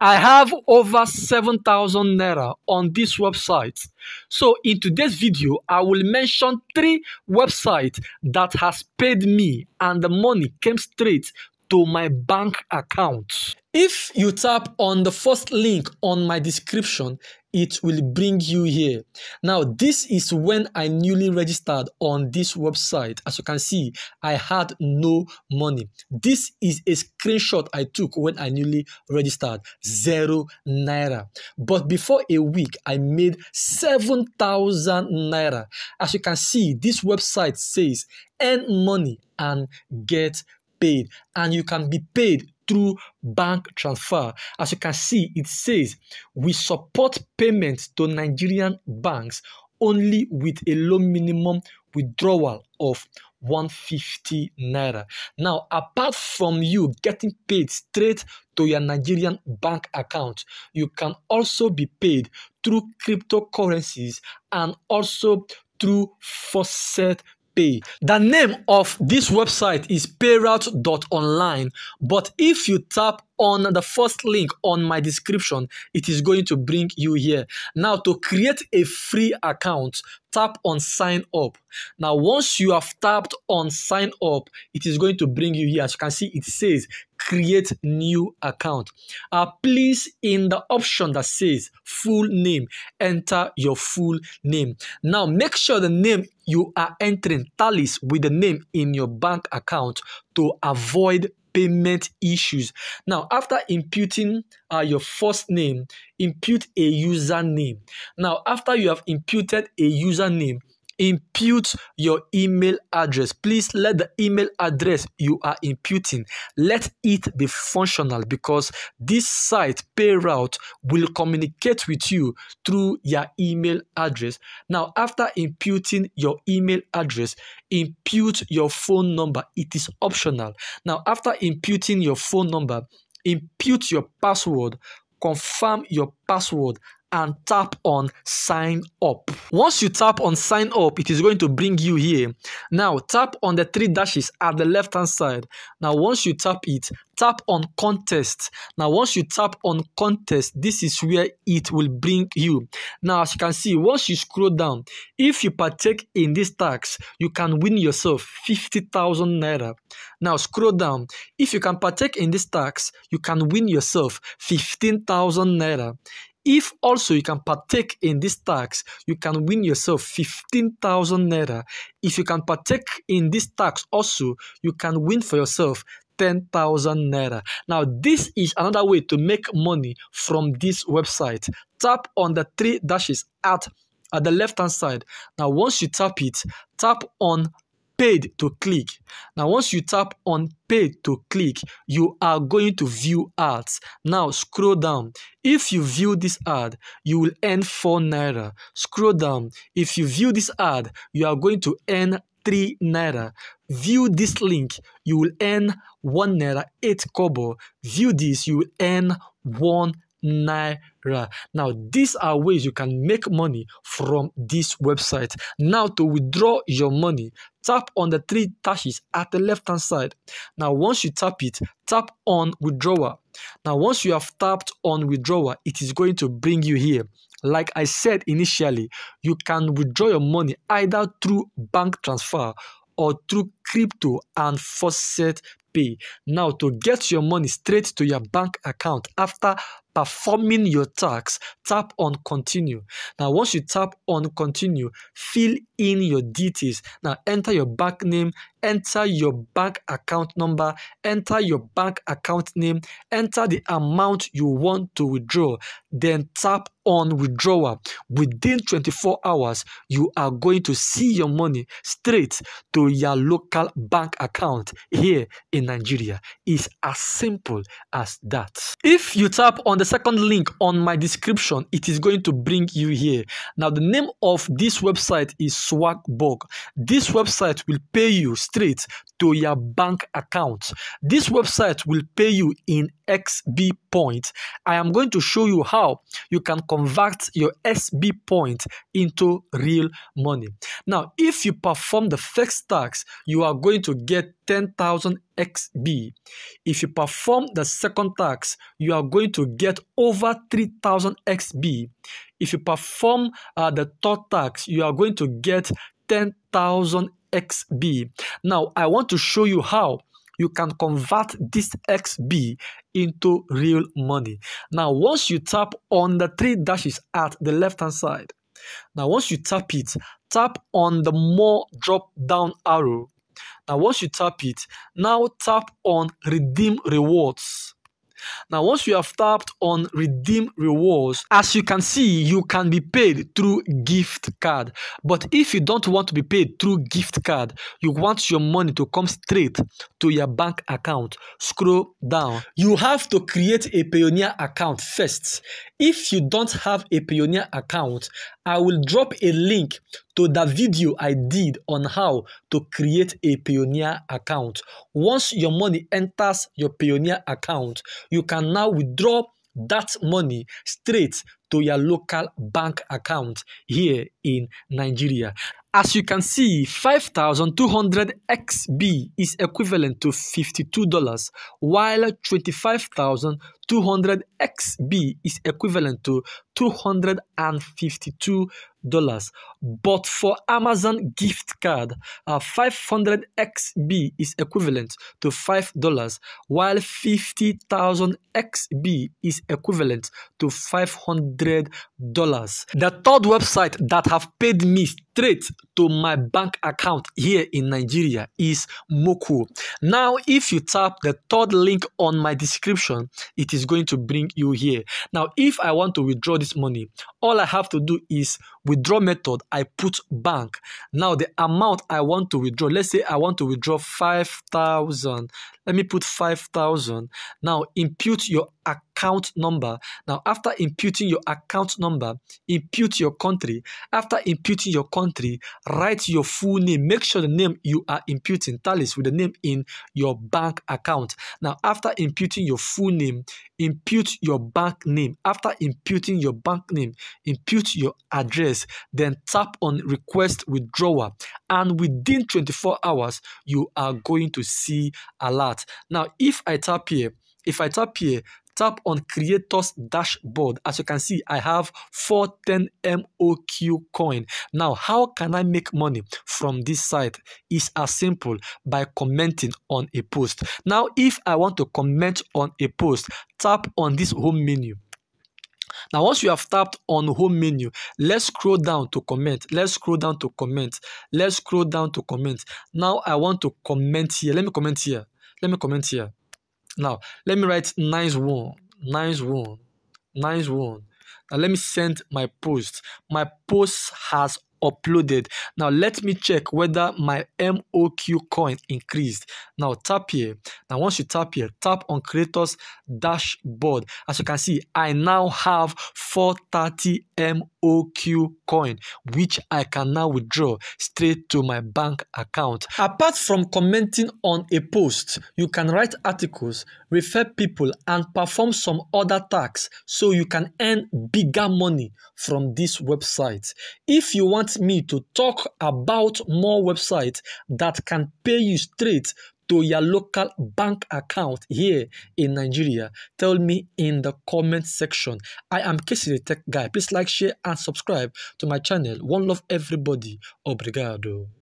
I have over 7,000 Naira on this website. So in today's video, I will mention 3 websites that has paid me and the money came straight to my bank account. If you tap on the first link on my description, it will bring you here. Now, this is when I newly registered on this website. As you can see, I had no money. This is a screenshot I took when I newly registered. 0 Naira. But before a week, I made 7,000 Naira. As you can see, this website says, earn money and get paid. And you can be paid through bank transfer. As you can see, it says we support payments to Nigerian banks only with a low minimum withdrawal of 150 Naira. Now, apart from you getting paid straight to your Nigerian bank account, you can also be paid through cryptocurrencies and also through faucet. The name of this website is payroute.online, but if you tap on the first link on my description, it is going to bring you here. Now, to create a free account, tap on sign up. Now, once you have tapped on sign up, it is going to bring you here. As you can see, it says create new account. Please, in the option that says full name, enter your full name. Now, make sure the name you are entering tallies with the name in your bank account to avoid payment issues. Now, after imputing your first name, impute a username. Now, after you have imputed a username, impute your email address. Please let the email address you are imputing, let it be functional, because this site Payroute will communicate with you through your email address. Now, after imputing your email address, impute your phone number. It is optional. Now, after imputing your phone number, impute your password, confirm your password, and tap on sign up. Once you tap on sign up, it is going to bring you here. Now, tap on the 3 dashes at the left hand side. Now, once you tap it, tap on contest. Now, once you tap on contest, this is where it will bring you. Now, as you can see, once you scroll down, if you partake in this tax, you can win yourself 50,000 Naira. Now, scroll down. If you can partake in this tax, you can win yourself 15,000 Naira. If also you can partake in this tax, you can win yourself 15,000 Naira. If you can partake in this tax also, you can win for yourself 10,000 Naira. Now, this is another way to make money from this website. Tap on the 3 dashes at the left-hand side. Now, once you tap it, tap on paid to click. Now, once you tap on paid to click, you are going to view ads. Now, scroll down. If you view this ad, you will earn 4 Naira. Scroll down. If you view this ad, you are going to earn 3 Naira. View this link, you will earn 1 Naira 8 Kobo. View this, you will earn 1 Naira. Now, these are ways you can make money from this website. Now, to withdraw your money, tap on the 3 dashes at the left hand side. Now, once you tap it, tap on withdrawal. Now, once you have tapped on withdrawal, it is going to bring you here. Like I said initially, you can withdraw your money either through bank transfer or through crypto and faucet pay. Now, to get your money straight to your bank account after performing your tax, tap on continue. Now, once you tap on continue, fill in your details. Now, enter your bank name, enter your bank account number, enter your bank account name, enter the amount you want to withdraw, then tap on withdrawal. Within 24 hours, you are going to see your money straight to your local bank account here in Nigeria. It's as simple as that. If you tap on the second link on my description, it is going to bring you here. Now, the name of this website is Swagbucks. This website will pay you straight to your bank account. This website will pay you in XB point. I am going to show you how you can convert your XB point into real money. Now, if you perform the first task, you are going to get 10,000 XB. If you perform the second task, you are going to get over 3,000 XB. If you perform the third task, you are going to get 10,000 XB. Now, I want to show you how you can convert this XB into real money. Now, once you tap on the three dashes at the left-hand side, now once you tap it, tap on the more drop-down arrow. Now, once you tap it, now tap on Redeem Rewards. Now, once you have tapped on Redeem Rewards, as you can see, you can be paid through gift card. But if you don't want to be paid through gift card, you want your money to come straight to your bank account, scroll down. You have to create a Payoneer account first. If you don't have a Payoneer account, I will drop a link to the video I did on how to create a Payoneer account. Once your money enters your Payoneer account, you can now withdraw that money straight to your local bank account here in Nigeria. As you can see, 5,200 XB is equivalent to $52, while 25,200 XB is equivalent to $252. But for Amazon gift card, 500 XB is equivalent to $5, while 50,000 XB is equivalent to $500. The third website that have paid me straight to my bank account here in Nigeria is Moku. Now, if you tap the third link on my description, it is going to bring you here. Now, if I want to withdraw this money, all I have to do is withdraw method, I put bank. Now, the amount I want to withdraw, let's say I want to withdraw 5,000. Let me put 5,000. Now, impute your account number. Now, after imputing your account number, impute your country. After imputing your country, write your full name. Make sure the name you are imputing tallies with the name in your bank account. Now, after imputing your full name, impute your bank name. After imputing your bank name, impute your address. Then tap on request withdrawal. And within 24 hours, you are going to see a lot. Now, if I tap here, tap on Creators Dashboard. As you can see, I have 410 MOQ coin. Now, how can I make money from this site? It's as simple by commenting on a post. Now, if I want to comment on a post, tap on this home menu. Now, once you have tapped on home menu, let's scroll down to comment. Let's scroll down to comment. Let's scroll down to comment. Now, I want to comment here. Let me comment here. Let me comment here. Now, let me write nice one, nice one, nice one. Now, let me send my post. My post has uploaded. Now, let me check whether my MOQ coin increased. Now, tap here. Now, once you tap here, tap on Creators Dashboard. As you can see, I now have 430 MOQ coin, which I can now withdraw straight to my bank account. Apart from commenting on a post, you can write articles, refer people, and perform some other tasks so you can earn bigger money from this website. If you want me to talk about more websites that can pay you straight to your local bank account here in Nigeria, tell me in the comment section. I am KC the Tech Guy. Please like, share, and subscribe to my channel. One love everybody. Obrigado.